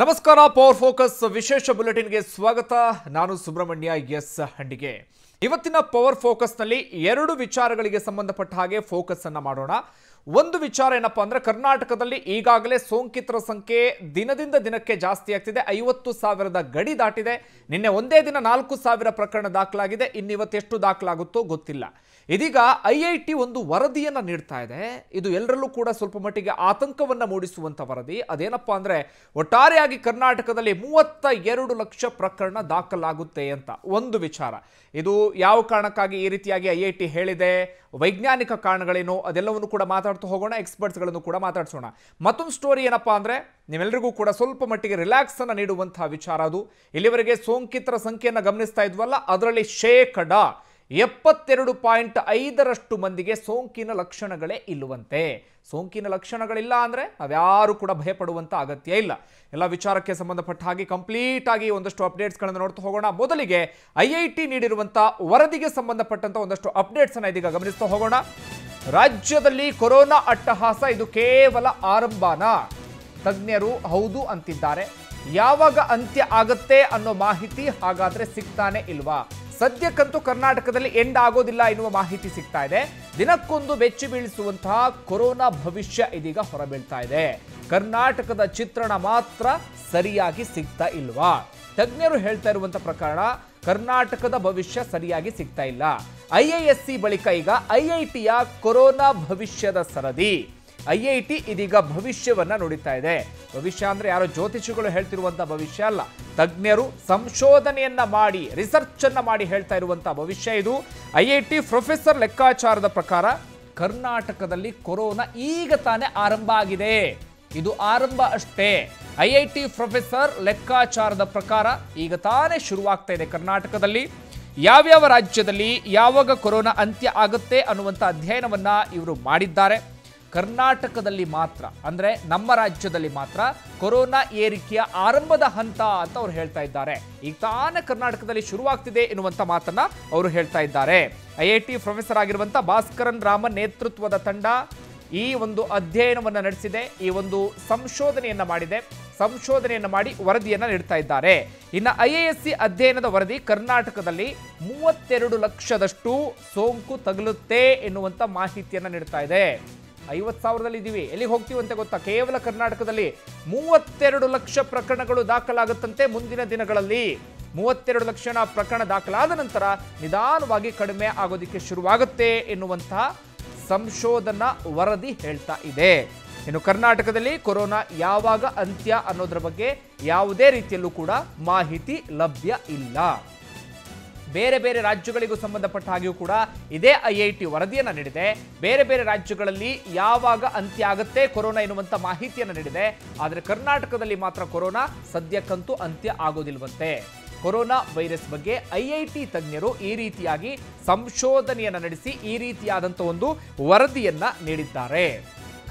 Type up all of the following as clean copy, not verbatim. ನಮಸ್ಕಾರ power focus ವಿಶೇಷ bulletin ಗೆ ಸ್ವಾಗತ। ನಾನು ಸುಬ್ರಹ್ಮಣ್ಯ ಎಸ್ ಹಂಡಿಗೆ। ಇವತ್ತಿನ ಪವರ್ ಫೋಕಸ್ ನಲ್ಲಿ ಎರಡು ವಿಚಾರಗಳಿಗೆ ಸಂಬಂಧಪಟ್ಟ ಹಾಗೆ ಫೋಕಸ್ ಅನ್ನು ಮಾಡೋಣ। ಒಂದು ವಿಚಾರ ಏನಪ್ಪಾ ಅಂದ್ರೆ ಕರ್ನಾಟಕದಲ್ಲಿ ಈಗಾಗಲೇ ಸೋಂಕಿತರ ಸಂಖ್ಯೆ ದಿನದಿಂದ ದಿನಕ್ಕೆ ಜಾಸ್ತಿ ಆಗ್ತಿದೆ। 50,000 ಗಡಿ ದಾಟಿದೆ। ನಿನ್ನೆ ಒಂದೇ ದಿನ 4,000 ಪ್ರಕರಣ ದಾಖಲಾಗಿದೆ। ಇನ್ನಿವತ್ತು ಎಷ್ಟು ದಾಖಲಾಗುತ್ತೋ ಗೊತ್ತಿಲ್ಲ। ಇದೀಗ IIT ಒಂದು ವರದಿಯನ್ನು ನೀಡ್ತಾ ಇದೆ। ಇದು ಎಲ್ಲರಲ್ಲೂ ಕೂಡ ಸ್ವಲ್ಪ ಮಟ್ಟಿಗೆ ಆತಂಕವನ್ನು ಮೂಡಿಸುವಂತ ವರದಿ। ಅದೇನಪ್ಪಾ ಅಂದ್ರೆ ಒಟ್ಟಾರೆಯಾಗಿ ಕರ್ನಾಟಕದಲ್ಲಿ 32 ಲಕ್ಷ ಪ್ರಕರಣ ದಾಖಲಾಗುತ್ತೆ ಅಂತ ಒಂದು ವಿಚಾರ। ಇದು ಯಾವ ಕಾರಣಕ್ಕಾಗಿ ಈ ರೀತಿಯಾಗಿ IIT ಹೇಳಿದೆ, ವೈಜ್ಞಾನಿಕ ಕಾರಣಗಳೇನು, ಅದೆಲ್ಲವನ್ನು ಕೂಡ ಮಾತಾಡ್ತಾ ಹೋಗೋಣ। ಎಕ್ಸ್ಪರ್ಟ್ಸ್ ಗಳನ್ನು ಕೂಡ ಮಾತಾಡ್ಸೋಣ। ಮತ್ತೊಂದು ಸ್ಟೋರಿ ಏನಪ್ಪಾ ಅಂದ್ರೆ ನಿಮ್ಮೆಲ್ಲರಿಗೂ ಕೂಡ ಸ್ವಲ್ಪ ಮಟ್ಟಿಗೆ ರಿಲ್ಯಾಕ್ಸ್ ಅನ್ನು ನೀಡುವಂತಹ ವಿಚಾರ ಅದು। ಇಲ್ಲಿವರೆಗೆ ಸೋಂಕಿತರ ಸಂಖ್ಯೆಯನ್ನು ಗಮನಿಸ್ತಾ ಇದ್ವಲ್ಲ, ಅದರಲ್ಲಿ 72.5% ಮಂದಿಗೆ ಸೋಂಕಿನ ಲಕ್ಷಣಗಳೇ ಇಲ್ಲವಂತೆ। ಸೋಂಕಿನ ಲಕ್ಷಣಗಳಿಲ್ಲ ಅಂದ್ರೆ ನಾವ್ಯಾರು ಕೂಡ ಭಯಪಡುವಂತ ಅಗತ್ಯ ಇಲ್ಲ। ಎಲ್ಲ ವಿಚಾರಕ್ಕೆ ಸಂಬಂಧಪಟ್ಟ ಹಾಗೆ ಕಂಪ್ಲೀಟ್ ಆಗಿ ಒಂದಷ್ಟು ಅಪ್ಡೇಟ್ಸ್ ಗಳನ್ನು ನೋಡ್ತಾ ಹೋಗೋಣ। ಮೊದಲಿಗೆ IIT ನೀಡಿರುವಂತ ವರದಿಗೆ ಸಂಬಂಧಪಟ್ಟಂತ ಒಂದಷ್ಟು ಅಪ್ಡೇಟ್ಸ್ ಅನ್ನ ಇದೀಗ ಗಮನಿಸ್ತಾ ಹೋಗೋಣ। ರಾಜ್ಯದಲ್ಲಿ ಕೊರೋನಾ ಅಟ್ಟಹಾಸ ಇದು ಕೇವಲ ಆರಂಭನ ತಜ್ಞರು ಹೌದು ಅಂತಿದ್ದಾರೆ। ಯಾವಾಗ ಅಂತ್ಯ ಆಗತ್ತೆ ಅನ್ನೋ ಮಾಹಿತಿ ಹಾಗಾದ್ರೆ ಸಿಗ್ತಾನೆ ಇಲ್ವಾ? ಸದ್ಯಕ್ಕಂತೂ ಕರ್ನಾಟಕದಲ್ಲಿ ಎಂಡ್ ಆಗೋದಿಲ್ಲ ಎನ್ನುವ ಮಾಹಿತಿ ಸಿಗ್ತಾ ಇದೆ। ದಿನಕ್ಕೊಂದು ಬೆಚ್ಚಿ ಬೀಳಿಸುವಂತಹ ಕೊರೋನಾ ಭವಿಷ್ಯ ಇದೀಗ ಹೊರಬೀಳ್ತಾ ಇದೆ। ಕರ್ನಾಟಕದ ಚಿತ್ರಣ ಮಾತ್ರ ಸರಿಯಾಗಿ ಸಿಗ್ತಾ ಇಲ್ವಾ? ತಜ್ಞರು ಹೇಳ್ತಾ ಇರುವಂತಹ ಪ್ರಕಾರ ಕರ್ನಾಟಕದ ಭವಿಷ್ಯ ಸರಿಯಾಗಿ ಸಿಗ್ತಾ ಇಲ್ಲ। IISc ಬಳಿಕ ಈಗ IITಯ ಕೊರೋನಾ ಭವಿಷ್ಯದ ಸರದಿ। IIT ಇದೀಗ ಭವಿಷ್ಯವನ್ನ ನೋಡಿತಾ ಇದೆ। ಭವಿಷ್ಯ ಅಂದ್ರೆ ಯಾರೋ ಜ್ಯೋತಿಷಿಗಳು ಹೇಳ್ತಿರುವಂತಹ ಭವಿಷ್ಯ ಅಲ್ಲ, ತಜ್ಞರು ಸಂಶೋಧನೆಯನ್ನ ಮಾಡಿ ರಿಸರ್ಚ್ ಅನ್ನ ಮಾಡಿ ಹೇಳ್ತಾ ಇರುವಂತಹ ಭವಿಷ್ಯ ಇದು। IIT ಪ್ರೊಫೆಸರ್ ಲೆಕ್ಕಾಚಾರದ ಪ್ರಕಾರ ಕರ್ನಾಟಕದಲ್ಲಿ ಕೊರೋನಾ ಈಗ ತಾನೇ ಆರಂಭ ಆಗಿದೆ, ಇದು ಆರಂಭ ಅಷ್ಟೇ। IIT ಪ್ರೊಫೆಸರ್ ಲೆಕ್ಕಾಚಾರದ ಪ್ರಕಾರ ಈಗ ತಾನೇ ಶುರುವಾಗ್ತಾ ಇದೆ ಕರ್ನಾಟಕದಲ್ಲಿ। ಯಾವ್ಯಾವ ರಾಜ್ಯದಲ್ಲಿ ಯಾವಾಗ ಕೊರೋನಾ ಅಂತ್ಯ ಆಗುತ್ತೆ ಅನ್ನುವಂಥ ಅಧ್ಯಯನವನ್ನ ಇವರು ಮಾಡಿದ್ದಾರೆ। ಕರ್ನಾಟಕದಲ್ಲಿ ಮಾತ್ರ ಅಂದರೆ ನಮ್ಮ ರಾಜ್ಯದಲ್ಲಿ ಮಾತ್ರ ಕೊರೋನಾ ಏರಿಕೆಯ ಆರಂಭದ ಹಂತ ಅಂತ ಅವರು ಹೇಳ್ತಾ ಇದ್ದಾರೆ। ಈಗ ತಾನೇ ಕರ್ನಾಟಕದಲ್ಲಿ ಶುರುವಾಗ್ತಿದೆ ಎನ್ನುವಂಥ ಮಾತನ್ನ ಅವರು ಹೇಳ್ತಾ ಇದ್ದಾರೆ। IIT ಪ್ರೊಫೆಸರ್ ಆಗಿರುವಂಥ ಭಾಸ್ಕರನ್ ರಾಮನ್ ನೇತೃತ್ವದ ತಂಡ ಈ ಒಂದು ಅಧ್ಯಯನವನ್ನು ನಡೆಸಿದೆ, ಈ ಒಂದು ಸಂಶೋಧನೆಯನ್ನ ಮಾಡಿದೆ, ಸಂಶೋಧನೆಯನ್ನು ಮಾಡಿ ವರದಿಯನ್ನು ನೀಡ್ತಾ ಇದ್ದಾರೆ। ಇನ್ನು IISc ಅಧ್ಯಯನದ ವರದಿ ಕರ್ನಾಟಕದಲ್ಲಿ 32 ಲಕ್ಷದಷ್ಟು ಸೋಂಕು ತಗುಲುತ್ತೆ ಎನ್ನುವಂಥ ಮಾಹಿತಿಯನ್ನು ನೀಡ್ತಾ ಇದೆ। 50,000ದಲ್ಲಿ ಇದೀವಿ, ಎಲ್ಲಿಗೆ ಹೋಗ್ತೀವಂತೆ ಗೊತ್ತಾ? ಕೇವಲ ಕರ್ನಾಟಕದಲ್ಲಿ 32 ಲಕ್ಷ ಪ್ರಕರಣಗಳು ದಾಖಲಾಗುತ್ತಂತೆ ಮುಂದಿನ ದಿನಗಳಲ್ಲಿ। 32 ಲಕ್ಷ ಪ್ರಕರಣ ದಾಖಲಾದ ನಂತರ ನಿಧಾನವಾಗಿ ಕಡಿಮೆ ಆಗೋದಕ್ಕೆ ಶುರುವಾಗುತ್ತೆ ಎನ್ನುವಂತಹ ಸಂಶೋಧನಾ ವರದಿ ಹೇಳ್ತಾ ಇದೆ। ಇನ್ನು ಕರ್ನಾಟಕದಲ್ಲಿ ಕೊರೋನಾ ಯಾವಾಗ ಅಂತ್ಯ ಅನ್ನೋದ್ರ ಬಗ್ಗೆ ಯಾವುದೇ ರೀತಿಯಲ್ಲೂ ಕೂಡ ಮಾಹಿತಿ ಲಭ್ಯ ಇಲ್ಲ। ಬೇರೆ ಬೇರೆ ರಾಜ್ಯಗಳಿಗೂ ಸಂಬಂಧಪಟ್ಟ ಹಾಗೆಯೂ ಕೂಡ ಇದೇ IIT ವರದಿಯನ್ನು ನೀಡಿದೆ। ಬೇರೆ ಬೇರೆ ರಾಜ್ಯಗಳಲ್ಲಿ ಯಾವಾಗ ಅಂತ್ಯ ಆಗುತ್ತೆ ಕೊರೋನಾ ಎನ್ನುವಂಥ ಮಾಹಿತಿಯನ್ನು ನೀಡಿದೆ। ಆದರೆ ಕರ್ನಾಟಕದಲ್ಲಿ ಮಾತ್ರ ಕೊರೋನಾ ಸದ್ಯಕ್ಕಂತೂ ಅಂತ್ಯ ಆಗೋದಿಲ್ವಂತೆ। ಕೊರೋನಾ ವೈರಸ್ ಬಗ್ಗೆ IIT ತಜ್ಞರು ಈ ರೀತಿಯಾಗಿ ಸಂಶೋಧನೆಯನ್ನು ನಡೆಸಿ ಈ ರೀತಿಯಾದಂಥ ಒಂದು ವರದಿಯನ್ನು ನೀಡಿದ್ದಾರೆ।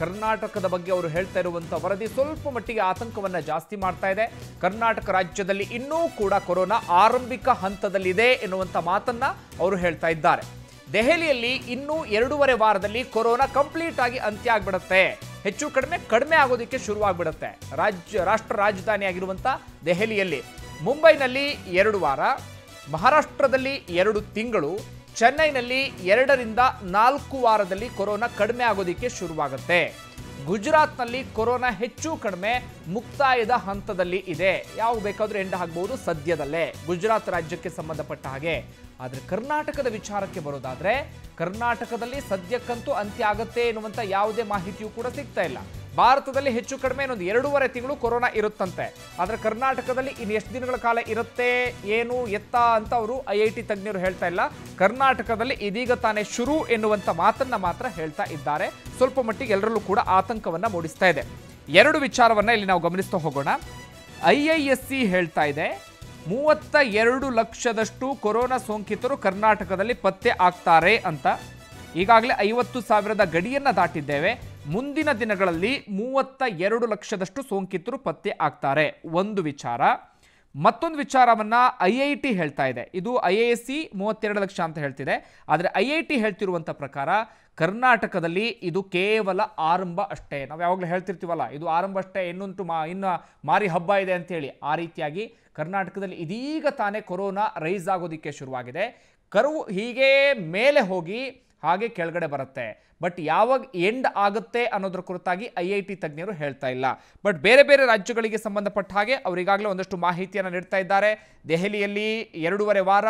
ಕರ್ನಾಟಕದ ಬಗ್ಗೆ ಅವರು ಹೇಳ್ತಾ ಇರುವಂಥ ವರದಿ ಸ್ವಲ್ಪ ಮಟ್ಟಿಗೆ ಆತಂಕವನ್ನು ಜಾಸ್ತಿ ಮಾಡ್ತಾ ಇದೆ। ಕರ್ನಾಟಕ ರಾಜ್ಯದಲ್ಲಿ ಇನ್ನೂ ಕೂಡ ಕೊರೋನಾ ಆರಂಭಿಕ ಹಂತದಲ್ಲಿದೆ ಎನ್ನುವಂಥ ಮಾತನ್ನು ಅವರು ಹೇಳ್ತಾ ಇದ್ದಾರೆ। ದೆಹಲಿಯಲ್ಲಿ ಇನ್ನೂ 2.5 ವಾರದಲ್ಲಿ ಕೊರೋನಾ ಕಂಪ್ಲೀಟ್ ಆಗಿ ಅಂತ್ಯ ಆಗಿಬಿಡುತ್ತೆ, ಹೆಚ್ಚು ಕಡಿಮೆ ಆಗೋದಕ್ಕೆ ಶುರುವಾಗ್ಬಿಡುತ್ತೆ ರಾಷ್ಟ್ರ ರಾಜಧಾನಿಯಾಗಿರುವಂಥ ದೆಹಲಿಯಲ್ಲಿ। ಮುಂಬೈನಲ್ಲಿ 2 ವಾರ, ಮಹಾರಾಷ್ಟ್ರದಲ್ಲಿ 2 ತಿಂಗಳು, ಚೆನ್ನೈನಲ್ಲಿ 2 ರಿಂದ 4 ವಾರದಲ್ಲಿ ಕೊರೋನಾ ಕಡಿಮೆ ಆಗೋದಕ್ಕೆ ಶುರುವಾಗುತ್ತೆ। ಗುಜರಾತ್ನಲ್ಲಿ ಕೊರೋನಾ ಹೆಚ್ಚು ಕಡಿಮೆ ಮುಕ್ತಾಯದ ಹಂತದಲ್ಲಿ ಇದೆ, ಯಾವ ಬೇಕಾದರೂ ಎಂಡ್ ಆಗ್ಬೋದು ಸದ್ಯದಲ್ಲೇ ಗುಜರಾತ್ ರಾಜ್ಯಕ್ಕೆ ಸಂಬಂಧಪಟ್ಟ ಹಾಗೆ। ಆದರೆ ಕರ್ನಾಟಕದ ವಿಚಾರಕ್ಕೆ ಬರೋದಾದರೆ ಕರ್ನಾಟಕದಲ್ಲಿ ಸದ್ಯಕ್ಕಂತೂ ಅಂತ್ಯ ಆಗುತ್ತೆ ಎನ್ನುವಂಥ ಯಾವುದೇ ಮಾಹಿತಿಯೂ ಕೂಡ ಸಿಗ್ತಾ ಇಲ್ಲ। ಭಾರತದಲ್ಲಿ ಹೆಚ್ಚು ಕಡಿಮೆ ಇನ್ನೊಂದು 2.5 ತಿಂಗಳು ಕೊರೋನಾ ಇರುತ್ತಂತೆ, ಆದರೆ ಕರ್ನಾಟಕದಲ್ಲಿ ಇನ್ನು ಎಷ್ಟು ದಿನಗಳ ಕಾಲ ಇರುತ್ತೆ ಏನು ಎತ್ತ ಅಂತ ಅವರು IIT ತಜ್ಞರು ಹೇಳ್ತಾ ಇಲ್ಲ। ಕರ್ನಾಟಕದಲ್ಲಿ ಇದೀಗ ತಾನೇ ಶುರು ಎನ್ನುವಂಥ ಮಾತನ್ನು ಮಾತ್ರ ಹೇಳ್ತಾ ಇದ್ದಾರೆ। ಸ್ವಲ್ಪ ಮಟ್ಟಿಗೆ ಎಲ್ಲರಲ್ಲೂ ಕೂಡ ಆತಂಕವನ್ನು ಮೂಡಿಸ್ತಾ ಇದೆ। ಎರಡು ವಿಚಾರವನ್ನು ಇಲ್ಲಿ ನಾವು ಗಮನಿಸ್ತಾ ಹೋಗೋಣ। IISc ಹೇಳ್ತಾ ಇದೆ 32 ಲಕ್ಷದಷ್ಟು ಕೊರೋನಾ ಸೋಂಕಿತರು ಕರ್ನಾಟಕದಲ್ಲಿ ಪತ್ತೆ ಆಗ್ತಾರೆ ಅಂತ। ಈಗಾಗಲೇ 50,000 ಗಡಿಯನ್ನು ದಾಟಿದ್ದೇವೆ, ಮುಂದಿನ ದಿನಗಳಲ್ಲಿ 32 ಲಕ್ಷದಷ್ಟು ಸೋಂಕಿತರು ಪತ್ತೆ ಆಗ್ತಾರೆ, ಒಂದು ವಿಚಾರ। ಮತ್ತೊಂದು ವಿಚಾರವನ್ನ ಐಐಟಿ ಹೇಳ್ತಾ ಇದೆ. ಇದು ಐಎಎಸ್ಸಿ 32 ಲಕ್ಷ ಅಂತ ಹೇಳ್ತಿದೆ. ಆದರೆ ಐಐಟಿ ಹೇಳ್ತಿರುವಂತ ಪ್ರಕಾರ ಕರ್ನಾಟಕದಲ್ಲಿ ಇದು ಕೇವಲ ಆರಂಭ ಅಷ್ಟೇ. ನಾವು ಯಾವಾಗಲೂ ಹೇಳ್ತಿರ್ತೀವಲ್ಲ, ಇದು ಆರಂಭ ಅಷ್ಟೇ, ಇನ್ನು ಮಾರಿ ಹಬ್ಬ ಇದೆ ಅಂತ ಹೇಳಿ. ಆ ರೀತಿಯಾಗಿ ಕರ್ನಾಟಕದಲ್ಲಿ ಇದೀಗ ತಾನೇ ಕೊರೋನಾ ರೈಸ್ ಆಗೋದಕ್ಕೆ ಶುರುವಾಗಿದೆ. ಕರ್ವ್ ಹೀಗೆ ಮೇಲೆ ಹೋಗಿ ಹಾಗೆ ಕೆಳಗಡೆ ಬರುತ್ತೆ. ಬಟ್ ಯಾವಾಗ ಎಂಡ್ ಆಗುತ್ತೆ ಅನ್ನೋದ್ರ ಕುರಿತಾಗಿ ಐಐಟಿ ತಜ್ಞರು ಹೇಳ್ತಾ ಇಲ್ಲ. ಬಟ್ ಬೇರೆ ಬೇರೆ ರಾಜ್ಯಗಳಿಗೆ ಸಂಬಂಧಪಟ್ಟ ಹಾಗೆ ಅವರಿಗಾಗಲೇ ಒಂದಷ್ಟು ಮಾಹಿತಿಯನ್ನು ನೀಡ್ತಾ ಇದ್ದಾರೆ. ದೆಹಲಿಯಲ್ಲಿ 2.5 ವಾರ,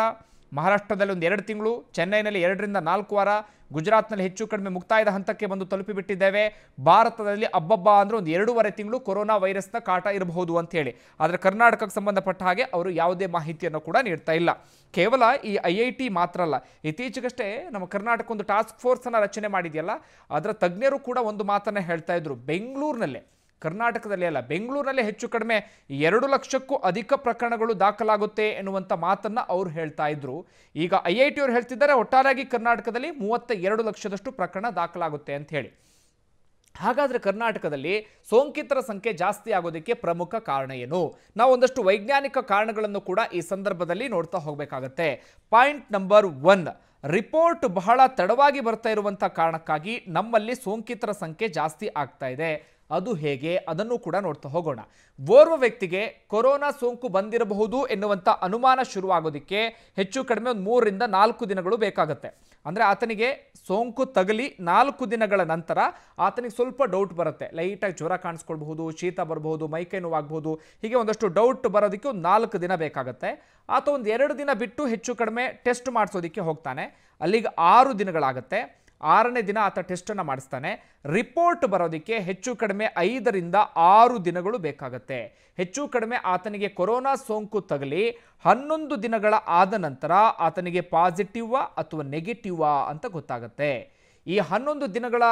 ಮಹಾರಾಷ್ಟ್ರದಲ್ಲಿ 1-2 ತಿಂಗಳು, ಚೆನ್ನೈನಲ್ಲಿ 2-4 ವಾರ, ಗುಜರಾತ್ನಲ್ಲಿ ಹೆಚ್ಚು ಕಡಿಮೆ ಮುಕ್ತಾಯದ ಹಂತಕ್ಕೆ ಬಂದು ತಲುಪಿಬಿಟ್ಟಿದ್ದೇವೆ. ಭಾರತದಲ್ಲಿ ಅಬ್ಬಬ್ಬ ಅಂದ್ರೆ 1-2.5 ತಿಂಗಳು ಕೊರೋನಾ ವೈರಸ್ನ ಕಾಟ ಇರಬಹುದು ಅಂತ ಹೇಳಿ. ಆದರೆ ಕರ್ನಾಟಕಕ್ಕೆ ಸಂಬಂಧಪಟ್ಟ ಹಾಗೆ ಅವರು ಯಾವುದೇ ಮಾಹಿತಿಯನ್ನು ಕೂಡ ನೀಡ್ತಾ ಇಲ್ಲ. ಕೇವಲ ಈ ಐಐಟಿ ಮಾತ್ರ ಅಲ್ಲ, ಇತ್ತೀಚೆಗಷ್ಟೇ ನಮ್ಮ ಕರ್ನಾಟಕ ಒಂದು ಟಾಸ್ಕ್ ಫೋರ್ಸನ್ನು ರಚನೆ ಮಾಡಿದೆಯಲ್ಲ, ಅದರ ತಜ್ಞರು ಕೂಡ ಒಂದು ಮಾತನ್ನು ಹೇಳ್ತಾ ಇದ್ರು. ಬೆಂಗಳೂರಿನಲ್ಲೇ, ಕರ್ನಾಟಕದಲ್ಲಿ ಅಲ್ಲ, ಬೆಂಗಳೂರಿನಲ್ಲೇ ಹೆಚ್ಚು ಕಡಿಮೆ 2 ಲಕ್ಷಕ್ಕೂ ಅಧಿಕ ಪ್ರಕರಣಗಳು ದಾಖಲಾಗುತ್ತೆ ಎನ್ನುವಂಥ ಮಾತನ್ನು ಅವರು ಹೇಳ್ತಾ ಇದ್ರು. ಈಗ ಐ ಐ ಟಿ ಅವರು ಹೇಳ್ತಿದ್ದಾರೆ ಒಟ್ಟಾರೆಯಾಗಿ ಕರ್ನಾಟಕದಲ್ಲಿ 32 ಲಕ್ಷದಷ್ಟು ಪ್ರಕರಣ ದಾಖಲಾಗುತ್ತೆ ಅಂತ ಹೇಳಿ. ಹಾಗಾದರೆ ಕರ್ನಾಟಕದಲ್ಲಿ ಸೋಂಕಿತರ ಸಂಖ್ಯೆ ಜಾಸ್ತಿ ಆಗೋದಕ್ಕೆ ಪ್ರಮುಖ ಕಾರಣ ಏನು? ನಾವು ಒಂದಷ್ಟು ವೈಜ್ಞಾನಿಕ ಕಾರಣಗಳನ್ನು ಕೂಡ ಈ ಸಂದರ್ಭದಲ್ಲಿ ನೋಡ್ತಾ ಹೋಗಬೇಕಾಗತ್ತೆ. ಪಾಯಿಂಟ್ ನಂಬರ್ 1, ರಿಪೋರ್ಟ್ ಬಹಳ ತಡವಾಗಿ ಬರ್ತಾ ಇರುವಂಥ ಕಾರಣಕ್ಕಾಗಿ ನಮ್ಮಲ್ಲಿ ಸೋಂಕಿತರ ಸಂಖ್ಯೆ ಜಾಸ್ತಿ ಆಗ್ತಾ ಇದೆ. ಅದು ಹೇಗೆ ಅದನ್ನು ಕೂಡ ನೋಡ್ತಾ ಹೋಗೋಣ. ಓರ್ವ ವ್ಯಕ್ತಿಗೆ ಕೊರೋನಾ ಸೋಂಕು ಬಂದಿರಬಹುದು ಎನ್ನುವಂಥ ಅನುಮಾನ ಶುರುವಾಗೋದಕ್ಕೆ ಹೆಚ್ಚು ಕಡಿಮೆ 3-4 ದಿನಗಳು ಬೇಕಾಗುತ್ತೆ. ಅಂದರೆ ಆತನಿಗೆ ಸೋಂಕು ತಗಲಿ 4 ದಿನಗಳ ನಂತರ ಆತನಿಗೆ ಸ್ವಲ್ಪ ಡೌಟ್ ಬರುತ್ತೆ. ಲೈಟಾಗಿ ಜ್ವರ ಕಾಣಿಸ್ಕೊಳ್ಬಹುದು, ಶೀತ ಬರಬಹುದು, ಮೈಕೈ ನೋವಾಗಬಹುದು, ಹೀಗೆ ಒಂದಷ್ಟು ಡೌಟ್ ಬರೋದಕ್ಕೆ 4 ದಿನ ಬೇಕಾಗುತ್ತೆ. ಆತ 1-2 ದಿನ ಬಿಟ್ಟು ಹೆಚ್ಚು ಕಡಿಮೆ ಟೆಸ್ಟ್ ಮಾಡಿಸೋದಕ್ಕೆ ಹೋಗ್ತಾನೆ. ಅಲ್ಲಿಗೆ 6 ದಿನಗಳಾಗತ್ತೆ. 6ನೇ ದಿನ ಆತ ಟೆಸ್ಟನ್ನು ಮಾಡಿಸ್ತಾನೆ. ರಿಪೋರ್ಟ್ ಬರೋದಕ್ಕೆ ಹೆಚ್ಚು ಕಡಿಮೆ 5-6 ದಿನಗಳು ಬೇಕಾಗುತ್ತೆ. ಹೆಚ್ಚು ಕಡಿಮೆ ಆತನಿಗೆ ಕೊರೋನಾ ಸೋಂಕು ತಗಲಿ 11 ದಿನಗಳ ಆದ ನಂತರ ಆತನಿಗೆ ಪಾಸಿಟಿವ್ ಅಥವಾ ನೆಗೆಟಿವ್ ಅಂತ ಗೊತ್ತಾಗುತ್ತೆ. ಈ 11 ದಿನಗಳ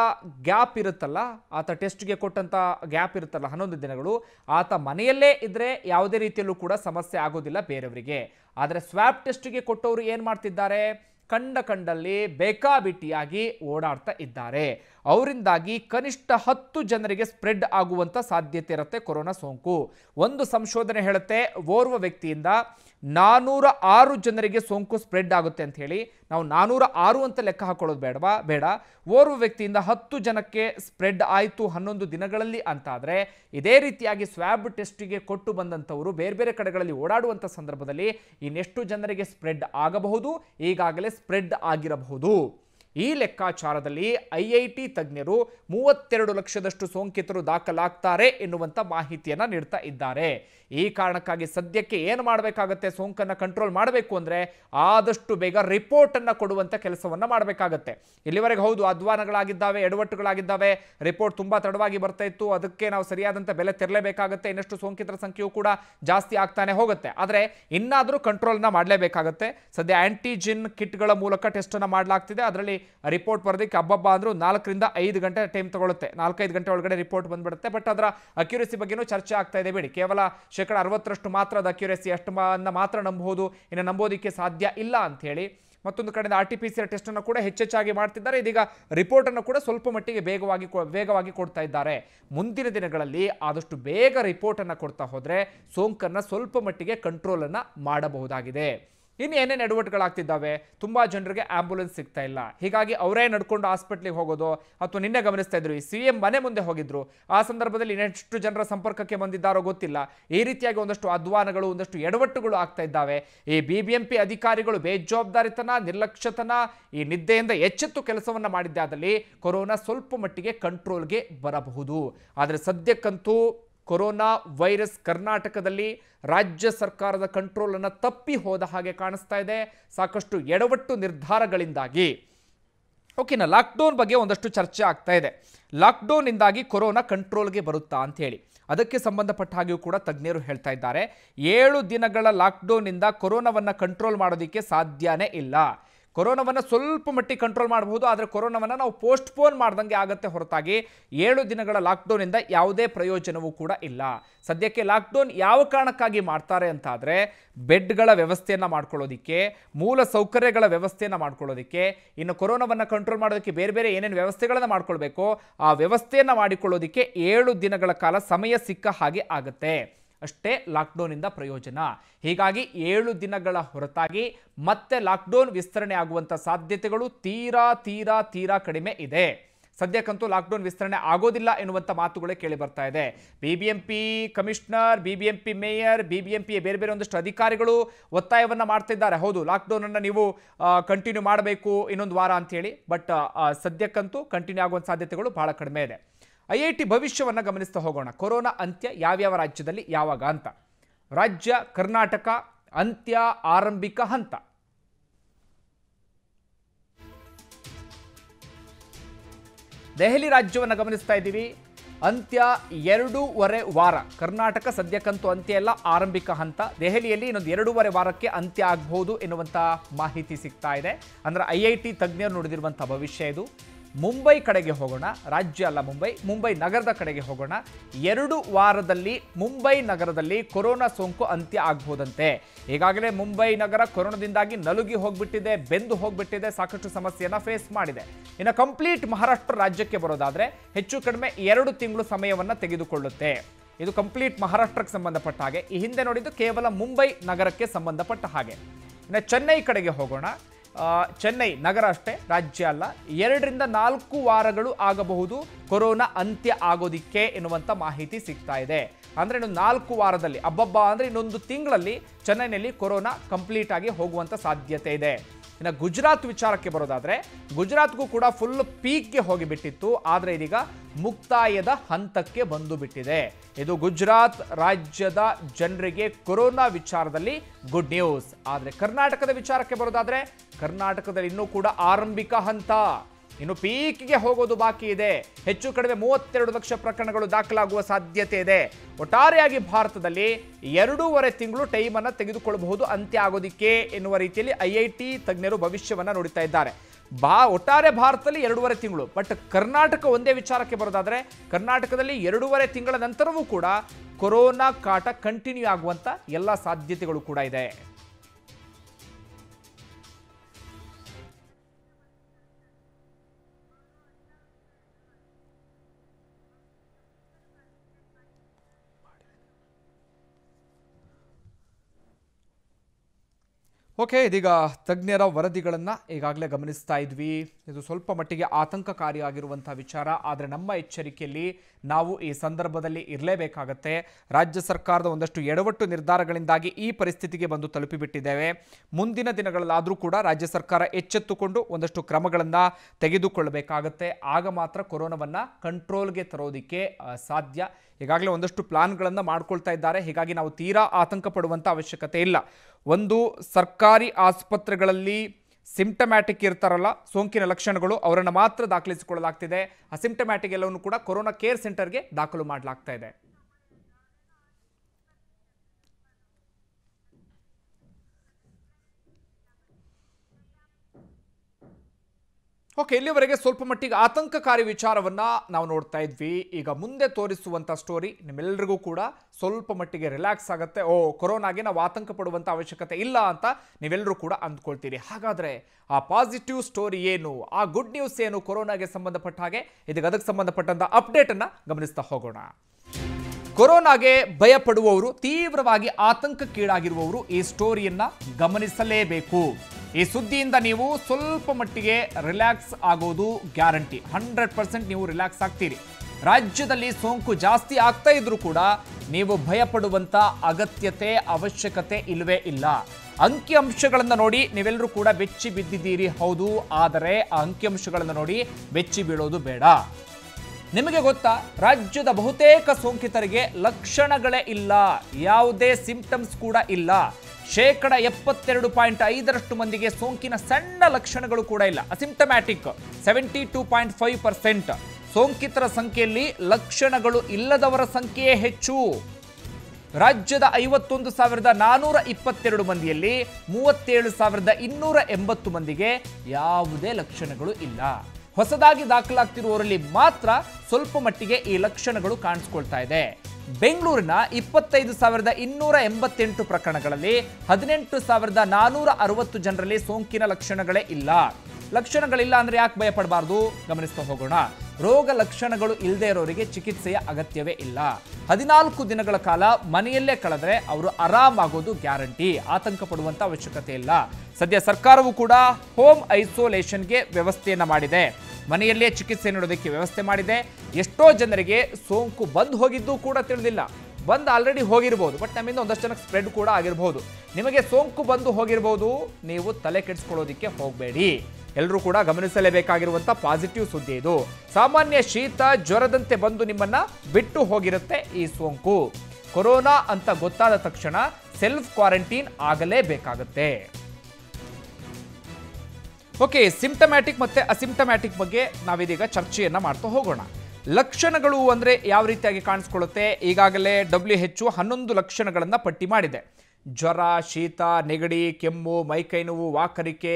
ಗ್ಯಾಪ್ ಇರುತ್ತಲ್ಲ, ಆತ ಟೆಸ್ಟ್ಗೆ ಕೊಟ್ಟಂಥ ಗ್ಯಾಪ್ ಇರುತ್ತಲ್ಲ 11 ದಿನಗಳು, ಆತ ಮನೆಯಲ್ಲೇ ಇದ್ದರೆ ಯಾವುದೇ ರೀತಿಯಲ್ಲೂ ಕೂಡ ಸಮಸ್ಯೆ ಆಗೋದಿಲ್ಲ ಬೇರೆಯವರಿಗೆ. ಆದರೆ ಸ್ವಾಬ್ ಟೆಸ್ಟ್ಗೆ ಕೊಟ್ಟವರು ಏನು ಮಾಡ್ತಿದ್ದಾರೆ, ಕಂಡಲ್ಲಿ ಬೇಕಾಬಿಟ್ಟಿಯಾಗಿ ಓಡಾಡ್ತಾ ಇದ್ದಾರೆ. ಅವರಿಂದಾಗಿ ಕನಿಷ್ಠ 10 ಜನರಿಗೆ ಸ್ಪ್ರೆಡ್ ಆಗುವಂಥ ಸಾಧ್ಯತೆ ಇರುತ್ತೆ ಕೊರೋನಾ ಸೋಂಕು. ಒಂದು ಸಂಶೋಧನೆ ಹೇಳುತ್ತೆ ಓರ್ವ ವ್ಯಕ್ತಿಯಿಂದ 406 ಜನರಿಗೆ ಸೋಂಕು ಸ್ಪ್ರೆಡ್ ಆಗುತ್ತೆ ಅಂತ ಹೇಳಿ. ನಾವು 406 ಅಂತ ಲೆಕ್ಕ ಹಾಕೊಳ್ಳೋದು ಬೇಡ. ಓರ್ವ ವ್ಯಕ್ತಿಯಿಂದ 10 ಜನಕ್ಕೆ ಸ್ಪ್ರೆಡ್ ಆಯಿತು 11 ದಿನಗಳಲ್ಲಿ ಅಂತಾದರೆ, ಇದೇ ರೀತಿಯಾಗಿ ಸ್ವಾಬ್ ಟೆಸ್ಟಿಗೆ ಕೊಟ್ಟು ಬಂದಂಥವರು ಬೇರೆ ಬೇರೆ ಕಡೆಗಳಲ್ಲಿ ಓಡಾಡುವಂಥ ಸಂದರ್ಭದಲ್ಲಿ ಇನ್ನೆಷ್ಟು ಜನರಿಗೆ ಸ್ಪ್ರೆಡ್ ಆಗಬಹುದು, ಈಗಾಗಲೇ ಸ್ಪ್ರೆಡ್ ಆಗಿರಬಹುದು. ಈ ಲೆಕ್ಕಾಚಾರದಲ್ಲಿ ಐಐಟಿ ತಜ್ಞರು 32 ಲಕ್ಷದಷ್ಟು ಸೋಂಕಿತರು ದಾಖಲಾಗ್ತಾರೆ ಎನ್ನುವಂಥ ಮಾಹಿತಿಯನ್ನು ನೀಡ್ತಾ ಇದ್ದಾರೆ. ಈ ಕಾರಣಕ್ಕಾಗಿ ಸದ್ಯಕ್ಕೆ ಏನು ಮಾಡಬೇಕಾಗತ್ತೆ, ಸೋಂಕನ್ನು ಕಂಟ್ರೋಲ್ ಮಾಡಬೇಕು ಅಂದರೆ ಆದಷ್ಟು ಬೇಗ ರಿಪೋರ್ಟನ್ನು ಕೊಡುವಂಥ ಕೆಲಸವನ್ನು ಮಾಡಬೇಕಾಗತ್ತೆ. ಇಲ್ಲಿವರೆಗೆ ಹೌದು ಅಧ್ವಾನಗಳಾಗಿದ್ದಾವೆ, ಎಡವಟ್ಟುಗಳಾಗಿದ್ದಾವೆ, ರಿಪೋರ್ಟ್ ತುಂಬ ತಡವಾಗಿ ಬರ್ತಾ ಇತ್ತು, ಅದಕ್ಕೆ ನಾವು ಸರಿಯಾದಂಥ ಬೆಲೆ ತೆರಲೇಬೇಕಾಗತ್ತೆ. ಇನ್ನಷ್ಟು ಸೋಂಕಿತರ ಸಂಖ್ಯೆಯೂ ಕೂಡ ಜಾಸ್ತಿ ಆಗ್ತಾನೆ ಹೋಗುತ್ತೆ. ಆದರೆ ಇನ್ನಾದರೂ ಕಂಟ್ರೋಲ್ನ ಮಾಡಲೇಬೇಕಾಗತ್ತೆ. ಸದ್ಯ ಆ್ಯಂಟಿಜಿನ್ ಕಿಟ್ಗಳ ಮೂಲಕ ಟೆಸ್ಟನ್ನು ಮಾಡಲಾಗ್ತಿದೆ. ಅದರಲ್ಲಿ ರಿಪೋರ್ಟ್ ಬರೋದಕ್ಕೆ ಹಬ್ಬಬ್ಬ ಅಂದ್ರೂ 4-5 ಗಂಟೆ ಟೈಮ್ ತಗೊಳುತ್ತೆ. 4-5 ಗಂಟೆ ಒಳಗಡೆ ರಿಪೋರ್ಟ್ ಬಂದ್ಬಿಡುತ್ತೆ. ಬಟ್ ಅದರ ಅಕ್ಯುರಸಿ ಬಗ್ಗೆನೂ ಚರ್ಚೆ ಆಗ್ತಾ ಇದೆ. ಬಿಡಿ, ಕೇವಲ 60% ಮಾತ್ರ ಅದು ಅಕ್ಯುರಸಿ, ಅಷ್ಟನ್ನು ಮಾತ್ರ ನಂಬಬಹುದು, ಇನ್ನು ನಂಬೋದಕ್ಕೆ ಸಾಧ್ಯ ಇಲ್ಲ ಅಂತ ಹೇಳಿ. ಮತ್ತೊಂದು ಕಡೆಯಿಂದ RT-PCR ಟೆಸ್ಟನ್ನು ಕೂಡ ಹೆಚ್ಚೆಚ್ಚಾಗಿ ಮಾಡ್ತಿದ್ದಾರೆ. ಇದೀಗ ರಿಪೋರ್ಟನ್ನು ಕೂಡ ಸ್ವಲ್ಪ ಮಟ್ಟಿಗೆ ವೇಗವಾಗಿ ಕೊಡ್ತಾ ಇದ್ದಾರೆ. ಮುಂದಿನ ದಿನಗಳಲ್ಲಿ ಆದಷ್ಟು ಬೇಗ ರಿಪೋರ್ಟನ್ನು ಕೊಡ್ತಾ ಹೋದರೆ ಸೋಂಕನ್ನು ಸ್ವಲ್ಪ ಮಟ್ಟಿಗೆ ಕಂಟ್ರೋಲನ್ನು ಮಾಡಬಹುದಾಗಿದೆ. ಇನ್ನು ಏನೇನು ಎಡವಟ್ಟುಗಳಾಗ್ತಿದ್ದಾವೆ, ತುಂಬ ಜನರಿಗೆ ಆಂಬ್ಯುಲೆನ್ಸ್ ಸಿಗ್ತಾ ಇಲ್ಲ, ಹೀಗಾಗಿ ಅವರೇ ನಡ್ಕೊಂಡು ಹಾಸ್ಪಿಟ್ಲಿಗೆ ಹೋಗೋದು. ಅಥವಾ ನಿನ್ನೆ ಗಮನಿಸ್ತಾ ಇದ್ರು, ಈ CM ಮನೆ ಮುಂದೆ ಹೋಗಿದ್ರು, ಆ ಸಂದರ್ಭದಲ್ಲಿ ಇನ್ನೆಷ್ಟು ಜನರ ಸಂಪರ್ಕಕ್ಕೆ ಬಂದಿದ್ದಾರೋ ಗೊತ್ತಿಲ್ಲ. ಈ ರೀತಿಯಾಗಿ ಒಂದಷ್ಟು ಅಧ್ವಾನಗಳು, ಒಂದಷ್ಟು ಎಡವಟ್ಟುಗಳು ಆಗ್ತಾ ಇದ್ದಾವೆ. ಈ BBMP ಅಧಿಕಾರಿಗಳು ಬೇಜವಾಬ್ದಾರಿತನ, ನಿರ್ಲಕ್ಷ್ಯತನ, ಈ ನಿದ್ದೆಯಿಂದ ಎಚ್ಚೆತ್ತು ಕೆಲಸವನ್ನು ಮಾಡಿದ್ದಾದಲ್ಲಿ ಕೊರೋನಾ ಸ್ವಲ್ಪ ಮಟ್ಟಿಗೆ ಕಂಟ್ರೋಲ್ಗೆ ಬರಬಹುದು. ಆದರೆ ಸದ್ಯಕ್ಕಂತೂ ಕೊರೋನಾ ವೈರಸ್ ಕರ್ನಾಟಕದಲ್ಲಿ ರಾಜ್ಯ ಸರ್ಕಾರದ ಕಂಟ್ರೋಲನ್ನು ತಪ್ಪಿ ಹೋದ ಹಾಗೆ ಕಾಣಿಸ್ತಾ ಇದೆ, ಸಾಕಷ್ಟು ಎಡವಟ್ಟು ನಿರ್ಧಾರಗಳಿಂದಾಗಿ. ಓಕೆನಾ, ಲಾಕ್ಡೌನ್ ಬಗ್ಗೆ ಒಂದಷ್ಟು ಚರ್ಚೆ ಆಗ್ತಾ ಇದೆ. ಲಾಕ್ಡೌನಿಂದಾಗಿ ಕೊರೋನಾ ಕಂಟ್ರೋಲ್ಗೆ ಬರುತ್ತಾ ಅಂಥೇಳಿ ಅದಕ್ಕೆ ಸಂಬಂಧಪಟ್ಟ ಹಾಗೆಯೂ ಕೂಡ ತಜ್ಞರು ಹೇಳ್ತಾ ಇದ್ದಾರೆ 7 ದಿನಗಳ ಲಾಕ್ಡೌನಿಂದ ಕೊರೋನಾವನ್ನು ಕಂಟ್ರೋಲ್ ಮಾಡೋದಕ್ಕೆ ಸಾಧ್ಯನೇ ಇಲ್ಲ. ಕೊರೋನಾವನ್ನು ಸ್ವಲ್ಪ ಮಟ್ಟಿಗೆ ಕಂಟ್ರೋಲ್ ಮಾಡಬಹುದು, ಆದರೆ ಕೊರೋನಾವನ್ನು ನಾವು ಪೋಸ್ಟ್ಪೋನ್ ಮಾಡ್ದಂಗೆ ಆಗುತ್ತೆ ಹೊರತಾಗಿ 7 ದಿನಗಳ ಲಾಕ್ಡೌನಿಂದ ಯಾವುದೇ ಪ್ರಯೋಜನವೂ ಕೂಡ ಇಲ್ಲ. ಸದ್ಯಕ್ಕೆ ಲಾಕ್ಡೌನ್ ಯಾವ ಕಾರಣಕ್ಕಾಗಿ ಮಾಡ್ತಾರೆ ಅಂತಾದರೆ, ಬೆಡ್ಗಳ ವ್ಯವಸ್ಥೆಯನ್ನು ಮಾಡ್ಕೊಳ್ಳೋದಕ್ಕೆ, ಮೂಲ ಸೌಕರ್ಯಗಳ ವ್ಯವಸ್ಥೆಯನ್ನು ಮಾಡ್ಕೊಳ್ಳೋದಕ್ಕೆ, ಇನ್ನು ಕೊರೋನಾವನ್ನು ಕಂಟ್ರೋಲ್ ಮಾಡೋದಕ್ಕೆ ಬೇರೆ ಬೇರೆ ಏನೇನು ವ್ಯವಸ್ಥೆಗಳನ್ನು ಮಾಡ್ಕೊಳ್ಬೇಕು ಆ ವ್ಯವಸ್ಥೆಯನ್ನು ಮಾಡಿಕೊಳ್ಳೋದಕ್ಕೆ 7 ದಿನಗಳ ಕಾಲ ಸಮಯ ಸಿಕ್ಕ ಹಾಗೆ ಆಗುತ್ತೆ. ಅಷ್ಟೇ ಲಾಕ್ ಡೌನ್ ಇಂದ ಪ್ರಯೋಜನ. ಹೀಗಾಗಿ 7 ದಿನಗಳ ಹೊರತಾಗಿ ಮತ್ತೆ ಲಾಕ್ ಡೌನ್ ವಿಸ್ತರಣೆ ಆಗುವಂತ ಸಾಧ್ಯತೆಗಳು ತೀರಾ ತೀರಾ ತೀರಾ ಕಡಿಮೆ ಇದೆ. ಸದ್ಯಕ್ಕಂತೂ ಲಾಕ್ಡೌನ್ ವಿಸ್ತರಣೆ ಆಗೋದಿಲ್ಲ ಎನ್ನುವಂತ ಮಾತುಗಳೇ ಕೇಳಿ ಬರ್ತಾ ಇದೆ. ಬಿಬಿಎಂಪಿ ಕಮಿಷನರ್, ಬಿಬಿಎಂಪಿ ಮೇಯರ್, ಬಿಬಿಎಂಪಿಯ ಬೇರೆ ಬೇರೆ ಒಂದಷ್ಟು ಅಧಿಕಾರಿಗಳು ಒತ್ತಾಯವನ್ನ ಮಾಡ್ತಿದ್ದಾರೆ. ಹೌದು, ಲಾಕ್ಡೌನ್ ಅನ್ನು ನೀವು ಕಂಟಿನ್ಯೂ ಮಾಡಬೇಕು ಇನ್ನೊಂದು ವಾರ ಅಂತ ಹೇಳಿ. ಬಟ್ ಸದ್ಯಕ್ಕಂತೂ ಕಂಟಿನ್ಯೂ ಆಗುವಂತ ಸಾಧ್ಯತೆಗಳು ಬಹಳ ಕಡಿಮೆ ಇದೆ. ಐಐಟಿ ಭವಿಷ್ಯವನ್ನು ಗಮನಿಸ್ತಾ ಹೋಗೋಣ. ಕೊರೋನಾ ಅಂತ್ಯ ಯಾವ್ಯಾವ ರಾಜ್ಯದಲ್ಲಿ ಯಾವಾಗ ಅಂತ. ರಾಜ್ಯ ಕರ್ನಾಟಕ: ಅಂತ್ಯ ಆರಂಭಿಕ ಹಂತ. ದೆಹಲಿ ರಾಜ್ಯವನ್ನು ಗಮನಿಸ್ತಾ ಇದ್ದೀವಿ. ಅಂತ್ಯ 2.5 ವಾರ. ಕರ್ನಾಟಕ ಸದ್ಯಕ್ಕಂತೂ ಅಂತ್ಯ ಎಲ್ಲ, ಆರಂಭಿಕ ಹಂತ. ದೆಹಲಿಯಲ್ಲಿ ಇನ್ನೊಂದು 2.5 ವಾರಕ್ಕೆ ಅಂತ್ಯ ಆಗಬಹುದು ಎನ್ನುವಂಥ ಮಾಹಿತಿ ಸಿಗ್ತಾ ಇದೆ. ಅಂದರೆ ಐಐಟಿ ತಜ್ಞರು ನುಡಿದಿರುವಂಥ ಭವಿಷ್ಯ ಇದು. ಮುಂಬೈ ಕಡೆಗೆ ಹೋಗೋಣ. ರಾಜ್ಯ ಅಲ್ಲ ಮುಂಬೈ, ಮುಂಬೈ ನಗರದ ಕಡೆಗೆ ಹೋಗೋಣ. 2 ವಾರದಲ್ಲಿ ಮುಂಬೈ ನಗರದಲ್ಲಿ ಕೊರೋನಾ ಸೋಂಕು ಅಂತ್ಯ ಆಗಬಹುದಂತೆ. ಈಗಾಗಲೇ ಮುಂಬೈ ನಗರ ಕೊರೋನಾದಿಂದಾಗಿ ನಲುಗಿ ಹೋಗ್ಬಿಟ್ಟಿದೆ, ಬೆಂದು ಹೋಗ್ಬಿಟ್ಟಿದೆ, ಸಾಕಷ್ಟು ಸಮಸ್ಯೆಯನ್ನು ಫೇಸ್ ಮಾಡಿದೆ. ಇನ್ನು ಕಂಪ್ಲೀಟ್ ಮಹಾರಾಷ್ಟ್ರ ರಾಜ್ಯಕ್ಕೆ ಬರೋದಾದರೆ ಹೆಚ್ಚು ಕಡಿಮೆ 2 ತಿಂಗಳು ಸಮಯವನ್ನು ತೆಗೆದುಕೊಳ್ಳುತ್ತೆ. ಇದು ಕಂಪ್ಲೀಟ್ ಮಹಾರಾಷ್ಟ್ರಕ್ಕೆ ಸಂಬಂಧಪಟ್ಟ ಹಾಗೆ. ಈ ಹಿಂದೆ ನೋಡಿದ್ದು ಕೇವಲ ಮುಂಬೈ ನಗರಕ್ಕೆ ಸಂಬಂಧಪಟ್ಟ ಹಾಗೆ. ಇನ್ನು ಚೆನ್ನೈ ಕಡೆಗೆ ಹೋಗೋಣ. ಚೆನ್ನೈ ನಗರ ಅಷ್ಟೇ, ರಾಜ್ಯ ಅಲ್ಲ. 2 ರಿಂದ 4 ವಾರಗಳು ಆಗಬಹುದು ಕೊರೋನಾ ಅಂತ್ಯ ಆಗೋದಿಕ್ಕೆ ಎನ್ನುವಂಥ ಮಾಹಿತಿ ಸಿಗ್ತಾ ಇದೆ. ಅಂದರೆ ಇನ್ನೊಂದು 4 ವಾರದಲ್ಲಿ, ಅಬ್ಬಬ್ಬ ಅಂದರೆ ಇನ್ನೊಂದು ತಿಂಗಳಲ್ಲಿ ಚೆನ್ನೈನಲ್ಲಿ ಕೊರೋನಾ ಕಂಪ್ಲೀಟ್ ಆಗಿ ಹೋಗುವಂಥ ಸಾಧ್ಯತೆ ಇದೆ. ಇನ್ನು ಗುಜರಾತ್ ವಿಚಾರಕ್ಕೆ ಬರೋದಾದರೆ ಗುಜರಾತ್ಗೂ ಕೂಡ ಫುಲ್ ಪೀಕ್ಗೆ ಹೋಗಿಬಿಟ್ಟಿತ್ತು. ಆದರೆ ಇದೀಗ ಮುಕ್ತಾಯದ ಹಂತಕ್ಕೆ ಬಂದು ಬಿಟ್ಟಿದೆ. ಇದು ಗುಜರಾತ್ ರಾಜ್ಯದ ಜನರಿಗೆ ಕೊರೋನಾ ವಿಚಾರದಲ್ಲಿ ಗುಡ್ ನ್ಯೂಸ್. ಆದರೆ ಕರ್ನಾಟಕದ ವಿಚಾರಕ್ಕೆ ಬರೋದಾದರೆ ಕರ್ನಾಟಕದಲ್ಲಿ ಇನ್ನೂ ಕೂಡ ಆರಂಭಿಕ ಹಂತ, ಇನ್ನು ಪೀಕ್ಗೆ ಹೋಗೋದು ಬಾಕಿ ಇದೆ. ಹೆಚ್ಚು ಕಡಿಮೆ 32 ಲಕ್ಷ ಪ್ರಕರಣಗಳು ದಾಖಲಾಗುವ ಸಾಧ್ಯತೆ ಇದೆ. ಒಟ್ಟಾರೆಯಾಗಿ ಭಾರತದಲ್ಲಿ 2.5 ತಿಂಗಳು ಟೈಮನ್ನು ತೆಗೆದುಕೊಳ್ಳಬಹುದು ಅಂತ್ಯ ಆಗೋದಿಕ್ಕೆ ಎನ್ನುವ ರೀತಿಯಲ್ಲಿ ಐಐಟಿ ತಜ್ಞರು ಭವಿಷ್ಯವನ್ನು ನೋಡುತ್ತಾ ಇದ್ದಾರೆ. ಒಟ್ಟಾರೆ ಭಾರತದಲ್ಲಿ 2.5 ತಿಂಗಳು. ಬಟ್ ಕರ್ನಾಟಕ ಒಂದೇ ವಿಚಾರಕ್ಕೆ ಬರೋದಾದರೆ ಕರ್ನಾಟಕದಲ್ಲಿ 2.5 ತಿಂಗಳ ನಂತರವೂ ಕೂಡ ಕೊರೋನಾ ಕಾಟ ಕಂಟಿನ್ಯೂ ಆಗುವಂಥ ಎಲ್ಲ ಸಾಧ್ಯತೆಗಳು ಕೂಡ ಇದೆ. ಓಕೆ, ಇದೀಗ ತಜ್ಞರ ವರದಿಗಳನ್ನು ಈಗಾಗಲೇ ಗಮನಿಸ್ತಾ ಇದ್ವಿ. ಇದು ಸ್ವಲ್ಪ ಮಟ್ಟಿಗೆ ಆತಂಕಕಾರಿಯಾಗಿರುವಂಥ ವಿಚಾರ. ಆದರೆ ನಮ್ಮ ಎಚ್ಚರಿಕೆಯಲ್ಲಿ ನಾವು ಈ ಸಂದರ್ಭದಲ್ಲಿ ಇರಲೇಬೇಕಾಗತ್ತೆ. ರಾಜ್ಯ ಸರ್ಕಾರದ ಒಂದಷ್ಟು ಎಡವಟ್ಟು ನಿರ್ಧಾರಗಳಿಂದಾಗಿ ಈ ಪರಿಸ್ಥಿತಿಗೆ ಬಂದು ತಲುಪಿಬಿಟ್ಟಿದ್ದೇವೆ. ಮುಂದಿನ ದಿನಗಳಲ್ಲಾದರೂ ಕೂಡ ರಾಜ್ಯ ಸರ್ಕಾರ ಎಚ್ಚೆತ್ತುಕೊಂಡು ಒಂದಷ್ಟು ಕ್ರಮಗಳನ್ನು ತೆಗೆದುಕೊಳ್ಳಬೇಕಾಗತ್ತೆ. ಆಗ ಮಾತ್ರ ಕೊರೋನಾವನ್ನು ಕಂಟ್ರೋಲ್ಗೆ ತರೋದಕ್ಕೆ ಸಾಧ್ಯ. ಈಗಾಗಲೇ ಒಂದಷ್ಟು ಪ್ಲಾನ್ಗಳನ್ನು ಮಾಡ್ಕೊಳ್ತಾ ಇದ್ದಾರೆ. ಹೀಗಾಗಿ ನಾವು ತೀರಾ ಆತಂಕ ಪಡುವಂಥ ಅವಶ್ಯಕತೆ ಇಲ್ಲ. ಒಂದು, ಸರ್ಕಾರಿ ಆಸ್ಪತ್ರೆಗಳಲ್ಲಿ ಸಿಂಪ್ಟಮ್ಯಾಟಿಕ್ ಇರ್ತಾರಲ್ಲ, ಸೋಂಕಿನ ಲಕ್ಷಣಗಳು, ಅವರನ್ನು ಮಾತ್ರ ದಾಖಲಿಸಿಕೊಳ್ಳಲಾಗ್ತಿದೆ. ಅಸಿಂಪ್ಟಮ್ಯಾಟಿಕ್ ಎಲ್ಲವನ್ನು ಕೂಡ ಕೊರೋನಾ ಕೇರ್ ಸೆಂಟರ್ಗೆ ದಾಖಲು ಮಾಡಲಾಗ್ತಾ ಇದೆ. ಓಕೆ, ಇಲ್ಲಿವರೆಗೆ ಸ್ವಲ್ಪ ಮಟ್ಟಿಗೆ ಆತಂಕಕಾರಿ ವಿಚಾರವನ್ನು ನಾವು ನೋಡ್ತಾ ಇದ್ವಿ. ಈಗ ಮುಂದೆ ತೋರಿಸುವಂಥ ಸ್ಟೋರಿ ನಿಮ್ಮೆಲ್ಲರಿಗೂ ಕೂಡ ಸ್ವಲ್ಪ ಮಟ್ಟಿಗೆ ರಿಲ್ಯಾಕ್ಸ್ ಆಗುತ್ತೆ. ಓ, ಕೊರೋನಾಗೆ ನಾವು ಆತಂಕ ಪಡುವಂಥ ಅವಶ್ಯಕತೆ ಇಲ್ಲ ಅಂತ ನೀವೆಲ್ಲರೂ ಕೂಡ ಅಂದ್ಕೊಳ್ತೀರಿ. ಹಾಗಾದರೆ ಆ ಪಾಸಿಟಿವ್ ಸ್ಟೋರಿ ಏನು, ಆ ಗುಡ್ ನ್ಯೂಸ್ ಏನು ಕೊರೋನಾಗೆ ಸಂಬಂಧಪಟ್ಟ ಹಾಗೆ? ಇದಕ್ಕೆ ಅದಕ್ಕೆ ಸಂಬಂಧಪಟ್ಟಂಥ ಅಪ್ಡೇಟನ್ನು ಗಮನಿಸ್ತಾ ಹೋಗೋಣ. ಕೊರೋನಾಗೆ ಭಯಪಡುವವರು, ತೀವ್ರವಾಗಿ ಆತಂಕಕ್ಕೀಡಾಗಿರುವವರು ಈ ಸ್ಟೋರಿಯನ್ನು ಗಮನಿಸಲೇಬೇಕು. ಈ ಸುದ್ದಿಯಿಂದ ನೀವು ಸ್ವಲ್ಪ ಮಟ್ಟಿಗೆ ರಿಲ್ಯಾಕ್ಸ್ ಆಗೋದು ಗ್ಯಾರಂಟಿ. 100% ನೀವು ರಿಲ್ಯಾಕ್ಸ್ ಆಗ್ತೀರಿ. ರಾಜ್ಯದಲ್ಲಿ ಸೋಂಕು ಜಾಸ್ತಿ ಆಗ್ತಾ ಇದ್ರೂ ಕೂಡ ನೀವು ಭಯಪಡುವಂಥ ಅಗತ್ಯತೆ, ಅವಶ್ಯಕತೆ ಇಲ್ಲವೇ ಇಲ್ಲ. ಅಂಕಿಅಂಶಗಳನ್ನು ನೋಡಿ ನೀವೆಲ್ಲರೂ ಕೂಡ ಬೆಚ್ಚಿ ಬಿದ್ದಿದ್ದೀರಿ. ಹೌದು, ಆದರೆ ಆ ಅಂಕಿಅಂಶಗಳನ್ನು ನೋಡಿ ಬೆಚ್ಚಿ ಬೀಳೋದು ಬೇಡ. ನಿಮಗೆ ಗೊತ್ತಾ, ರಾಜ್ಯದ ಬಹುತೇಕ ಸೋಂಕಿತರಿಗೆ ಲಕ್ಷಣಗಳೇ ಇಲ್ಲ, ಯಾವುದೇ ಸಿಂಪ್ಟಮ್ಸ್ ಕೂಡ ಇಲ್ಲ. ಶೇಕಡ 72.5% ಮಂದಿಗೆ ಸೋಂಕಿನ ಸಣ್ಣ ಲಕ್ಷಣಗಳು ಕೂಡ ಇಲ್ಲ. ಅಸಿಂಪ್ಟಮ್ಯಾಟಿಕ್ 72.5%. ಸೋಂಕಿತರ ಸಂಖ್ಯೆಯಲ್ಲಿ ಲಕ್ಷಣಗಳು ಇಲ್ಲದವರ ಸಂಖ್ಯೆಯೇ ಹೆಚ್ಚು. ರಾಜ್ಯದ 51,422 ಮಂದಿಯಲ್ಲಿ 37,280 ಮಂದಿಗೆ ಯಾವುದೇ ಲಕ್ಷಣಗಳು ಇಲ್ಲ. ಹೊಸದಾಗಿ ದಾಖಲಾಗ್ತಿರುವವರಲ್ಲಿ ಮಾತ್ರ ಸ್ವಲ್ಪ ಮಟ್ಟಿಗೆ ಈ ಲಕ್ಷಣಗಳು ಕಾಣಿಸ್ಕೊಳ್ತಾ ಇದೆ. ಬೆಂಗಳೂರಿನ 25,288 ಪ್ರಕರಣಗಳಲ್ಲಿ 18,460 ಜನರಲ್ಲಿ ಸೋಂಕಿನ ಲಕ್ಷಣಗಳೇ ಇಲ್ಲ. ಲಕ್ಷಣಗಳಿಲ್ಲ ಅಂದರೆ ಯಾಕೆ ಭಯಪಡಬಾರ್ದು, ಗಮನಿಸ್ತಾ ಹೋಗೋಣ. ರೋಗ ಲಕ್ಷಣಗಳು ಇಲ್ಲದೆ ಇರೋರಿಗೆ ಚಿಕಿತ್ಸೆಯ ಅಗತ್ಯವೇ ಇಲ್ಲ. 14 ದಿನಗಳ ಕಾಲ ಮನೆಯಲ್ಲೇ ಕಳೆದರೆ ಅವರು ಆರಾಮಾಗೋದು ಗ್ಯಾರಂಟಿ. ಆತಂಕ ಪಡುವಂತ ಅವಶ್ಯಕತೆ ಇಲ್ಲ. ಸದ್ಯ ಸರ್ಕಾರವೂ ಕೂಡ ಹೋಮ್ ಐಸೋಲೇಷನ್ ಗೆ ವ್ಯವಸ್ಥೆಯನ್ನು ಮಾಡಿದೆ. ಮನೆಯಲ್ಲೇ ಚಿಕಿತ್ಸೆ ನೀಡೋದಕ್ಕೆ ವ್ಯವಸ್ಥೆ ಮಾಡಿದೆ. ಎಷ್ಟೋ ಜನರಿಗೆ ಸೋಂಕು ಬಂದು ಹೋಗಿದ್ದು ಕೂಡ ತಿಳಿದಿಲ್ಲ. ಬಂದು ಆಲ್ರೆಡಿ ಹೋಗಿರಬಹುದು, ಬಟ್ ನಮ್ಮಿಂದ ಒಂದಷ್ಟು ಜನಕ್ಕೆ ಸ್ಪ್ರೆಡ್ ಕೂಡ ಆಗಿರಬಹುದು. ನಿಮಗೆ ಸೋಂಕು ಬಂದು ಹೋಗಿರಬಹುದು, ನೀವು ತಲೆ ಕೆಡಿಸ್ಕೊಳ್ಳೋದಕ್ಕೆ ಹೋಗಬೇಡಿ. ಎಲ್ಲರೂ ಕೂಡ ಗಮನಿಸಲೇಬೇಕಾಗಿರುವಂತ ಪಾಸಿಟಿವ್ ಸುದ್ದಿ ಇದು. ಸಾಮಾನ್ಯ ಶೀತ ಜ್ವರದಂತೆ ಬಂದು ನಿಮ್ಮನ್ನ ಬಿಟ್ಟು ಹೋಗಿರುತ್ತೆ ಈ ಸೋಂಕು. ಕೊರೋನಾ ಅಂತ ಗೊತ್ತಾದ ತಕ್ಷಣ ಸೆಲ್ಫ್ ಕ್ವಾರಂಟೈನ್ ಆಗಲೇಬೇಕಾಗುತ್ತೆ. ಓಕೆ, ಸಿಂಪ್ಟಮ್ಯಾಟಿಕ್ ಮತ್ತೆ ಅಸಿಂಪ್ಟಮ್ಯಾಟಿಕ್ ಬಗ್ಗೆ ನಾವಿದೀಗ ಚರ್ಚೆಯನ್ನ ಮಾಡ್ತಾ ಹೋಗೋಣ. ಲಕ್ಷಣಗಳು ಅಂದರೆ ಯಾವ ರೀತಿಯಾಗಿ ಕಾಣಿಸ್ಕೊಳ್ಳುತ್ತೆ? ಈಗಾಗಲೇ WHO 11 ಲಕ್ಷಣಗಳನ್ನು ಪಟ್ಟಿ ಮಾಡಿದೆ. ಜ್ವರ, ಶೀತ, ನೆಗಡಿ, ಕೆಮ್ಮು, ಮೈಕೈ ನೋವು, ವಾಕರಿಕೆ,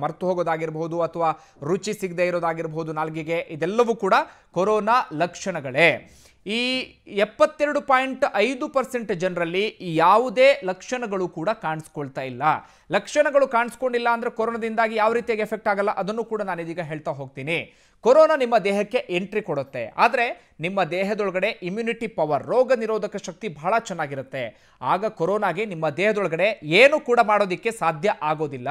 ಮರೆತು ಹೋಗೋದಾಗಿರ್ಬೋದು ಅಥವಾ ರುಚಿ ಸಿಗದೆ ಇರೋದಾಗಿರ್ಬೋದು ನಾಲ್ಗೆಗೆ, ಇದೆಲ್ಲವೂ ಕೂಡ ಕೊರೋನಾ ಲಕ್ಷಣಗಳೇ. ಈ 72.5% ಜನರಲ್ಲಿ ಯಾವುದೇ ಲಕ್ಷಣಗಳು ಕೂಡ ಕಾಣಿಸ್ಕೊಳ್ತಾ ಇಲ್ಲ. ಲಕ್ಷಣಗಳು ಕಾಣಿಸ್ಕೊಂಡಿಲ್ಲ ಅಂದರೆ ಕೊರೋನಾದಿಂದಾಗಿ ಯಾವ ರೀತಿಯಾಗಿ ಎಫೆಕ್ಟ್ ಆಗಲ್ಲ ಅದನ್ನು ಕೂಡ ನಾನೀಗ ಹೇಳ್ತಾ ಹೋಗ್ತೀನಿ. ಕೊರೋನಾ ನಿಮ್ಮ ದೇಹಕ್ಕೆ ಎಂಟ್ರಿ ಕೊಡುತ್ತೆ, ಆದರೆ ನಿಮ್ಮ ದೇಹದೊಳಗಡೆ ಇಮ್ಯುನಿಟಿ ಪವರ್, ರೋಗ ನಿರೋಧಕ ಶಕ್ತಿ ಬಹಳ ಚೆನ್ನಾಗಿರುತ್ತೆ. ಆಗ ಕೊರೋನಾಗೆ ನಿಮ್ಮ ದೇಹದೊಳಗಡೆ ಏನು ಕೂಡ ಮಾಡೋದಕ್ಕೆ ಸಾಧ್ಯ ಆಗೋದಿಲ್ಲ.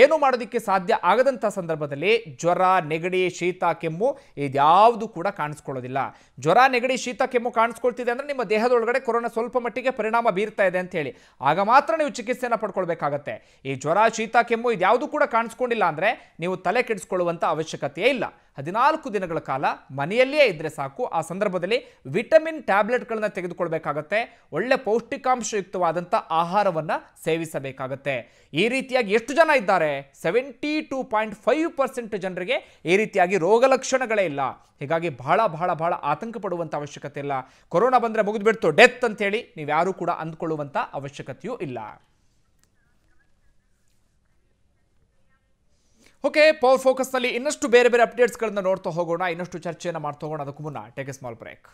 ಏನು ಮಾಡೋದಕ್ಕೆ ಸಾಧ್ಯ ಆಗದಂಥ ಸಂದರ್ಭದಲ್ಲಿ ಜ್ವರ, ನೆಗಡಿ, ಶೀತ, ಕೆಮ್ಮು ಇದ್ಯಾವುದು ಕೂಡ ಕಾಣಿಸ್ಕೊಳ್ಳೋದಿಲ್ಲ. ಜ್ವರ, ನೆಗಡಿ, ಶೀತ, ಕೆಮ್ಮು ಕಾಣಿಸ್ಕೊಳ್ತಿದೆ ಅಂದರೆ ನಿಮ್ಮ ದೇಹದೊಳಗಡೆ ಕೊರೋನಾ ಸ್ವಲ್ಪ ಮಟ್ಟಿಗೆ ಪರಿಣಾಮ ಬೀರ್ತಾ ಇದೆ ಅಂತ ಹೇಳಿ, ಆಗ ಮಾತ್ರ ನೀವು ಚಿಕಿತ್ಸೆಯನ್ನು ಪಡ್ಕೊಳ್ಬೇಕಾಗತ್ತೆ. ಈ ಜ್ವರ, ಶೀತ, ಕೆಮ್ಮು ಇದ್ಯಾವುದು ಕೂಡ ಕಾಣಿಸ್ಕೊಂಡಿಲ್ಲ ಅಂದರೆ ನೀವು ತಲೆ ಕೆಡಿಸ್ಕೊಳ್ಳುವಂಥ ಅವಶ್ಯಕತೆಯೇ ಇಲ್ಲ. 14 ದಿನಗಳ ಕಾಲ ಮನೆಯಲ್ಲೇ ಇದ್ದರೆ ಸಾಕು. ಆ ಸಂದರ್ಭದಲ್ಲಿ ವಿಟಮಿನ್ ಟ್ಯಾಬ್ಲೆಟ್ಗಳನ್ನು ತೆಗೆದುಕೊಳ್ಬೇಕಾಗತ್ತೆ. ಒಳ್ಳೆ ಪೌಷ್ಟಿಕಾಂಶಯುಕ್ತವಾದಂಥ ಆಹಾರವನ್ನು ಸೇವಿಸಬೇಕಾಗತ್ತೆ. ಈ ರೀತಿಯಾಗಿ ಎಷ್ಟು ಜನ ಇದ್ದಾರೆ? 72.5% ಜನರಿಗೆ ಈ ರೀತಿಯಾಗಿ ರೋಗ ಲಕ್ಷಣಗಳೇ ಇಲ್ಲ. ಹೀಗಾಗಿ ಬಹಳ ಬಹಳ ಬಹಳ ಆತಂಕ ಪಡುವಂಥ ಅವಶ್ಯಕತೆ ಇಲ್ಲ. ಕೊರೋನಾ ಬಂದರೆ ಮುಗಿದ್ಬಿಡ್ತು, ಡೆತ್ ಅಂತೇಳಿ ನೀವ್ಯಾರೂ ಕೂಡ ಅಂದ್ಕೊಳ್ಳುವಂಥ ಅವಶ್ಯಕತೆಯೂ ಇಲ್ಲ. ಓಕೆ, ಪವರ್ ಫೋಕಸ್ನಲ್ಲಿ ಇನ್ನಷ್ಟು ಬೇರೆ ಬೇರೆ ಅಪ್ಡೇಟ್ಸ್ಗಳನ್ನು ನೋಡ್ತಾ ಹೋಗೋಣ, ಇನ್ನಷ್ಟು ಚರ್ಚೆಯನ್ನು ಮಾಡ್ತಾ ಹೋಗೋಣ. ಅದಕ್ಕೂ ಮುನ್ನ ಟೇಕ್ ಎ ಸ್ಮಾಲ್ ಬ್ರೇಕ್.